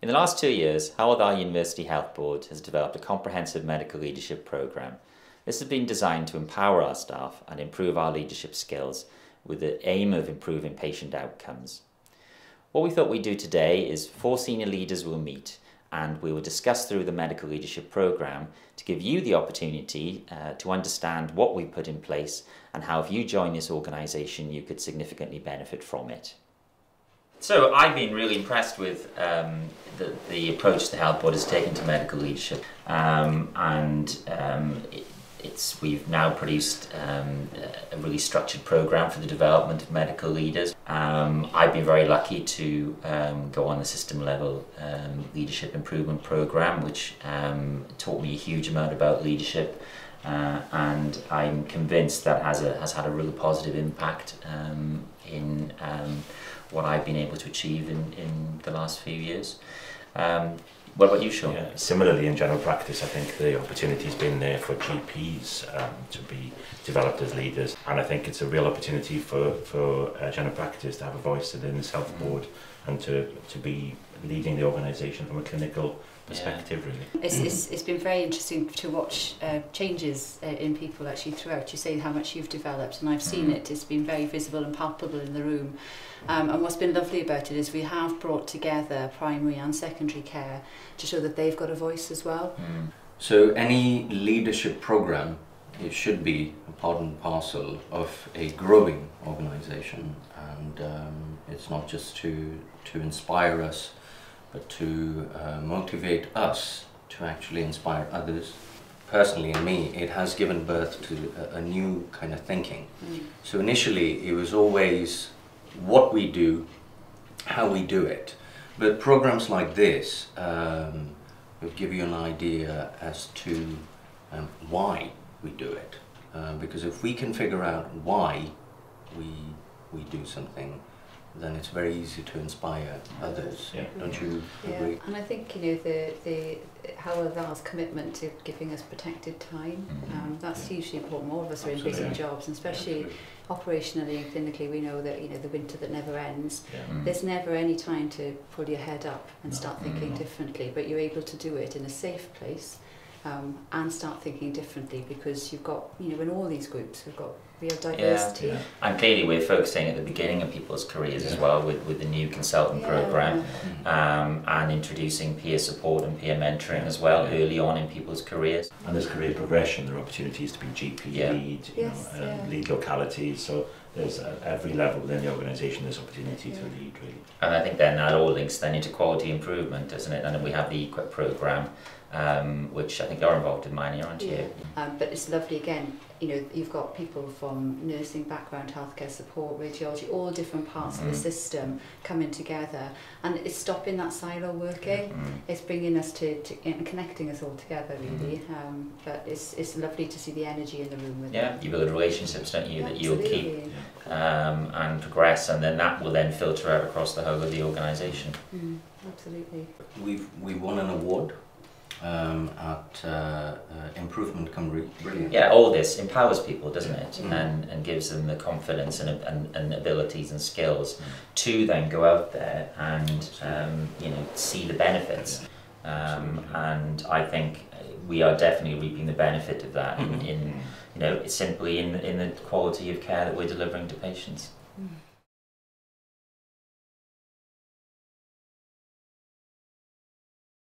In the last 2 years, Hywel Dda University Health Board has developed a comprehensive medical leadership programme. This has been designed to empower our staff and improve our leadership skills with the aim of improving patient outcomes. What we thought we'd do today is 4 senior leaders will meet and we will discuss through the medical leadership programme to give you the opportunity to understand what we put in place and how, if you join this organisation, you could significantly benefit from it. So I've been really impressed with the approach the Health Board has taken to medical leadership, we've now produced a really structured programme for the development of medical leaders. I've been very lucky to go on the system level leadership improvement programme, which taught me a huge amount about leadership, and I'm convinced that has had a really positive impact in what I've been able to achieve in the last few years. What about you, Sean? Yeah, similarly, in general practice, I think the opportunity has been there for GPs to be developed as leaders, and I think it's a real opportunity for general practice to have a voice within the Health Board and to be leading the organisation from a clinical perspective, really. It's been very interesting to watch changes in people actually throughout. You say how much you've developed, and I've seen it. It's been very visible and palpable in the room. And what's been lovely about it is we have brought together primary and secondary care to show that they've got a voice as well. So any leadership programme, it should be a part and parcel of a growing organisation, and it's not just to inspire us, but to motivate us to actually inspire others. Personally, in me, it has given birth to a new kind of thinking. So initially, it was always what we do, how we do it. But programs like this will give you an idea as to why we do it, because if we can figure out why we do something, then it's very easy to inspire others. Don't you agree? And I think, you know, the Hywel Dda's commitment to giving us protected time, that's hugely important. All of us are in busy jobs, and especially operationally and clinically, we know that, you know, the winter that never ends. There's never any time to pull your head up and start thinking differently, but you're able to do it in a safe place. And start thinking differently, because you've got, you know, in all these groups we've got real diversity. And clearly we're focusing at the beginning of people's careers as well with the new consultant programme, and introducing peer support and peer mentoring as well early on in people's careers. And there's career progression, there are opportunities to be GP lead, lead localities, so there's at every level within the organisation there's opportunity to lead, really. And I think then that all links then into quality improvement, doesn't it? And then we have the EQIP programme, which I think you're involved in, mine, aren't you? But it's lovely again, you know, you've got people from nursing background, healthcare support, radiology, all different parts of the system coming together, and it's stopping that silo working. It's bringing us and connecting us all together, really. But it's lovely to see the energy in the room with them. You build relationships, don't you, that you'll keep and progress, and then that will then filter out across the whole of the organisation. Absolutely. We won an award at Improvement Cymru. Brilliant. Yeah, all this empowers people, doesn't it? And gives them the confidence and abilities and skills to then go out there and you know, see the benefits. And I think we are definitely reaping the benefit of that in you know, simply in the quality of care that we're delivering to patients.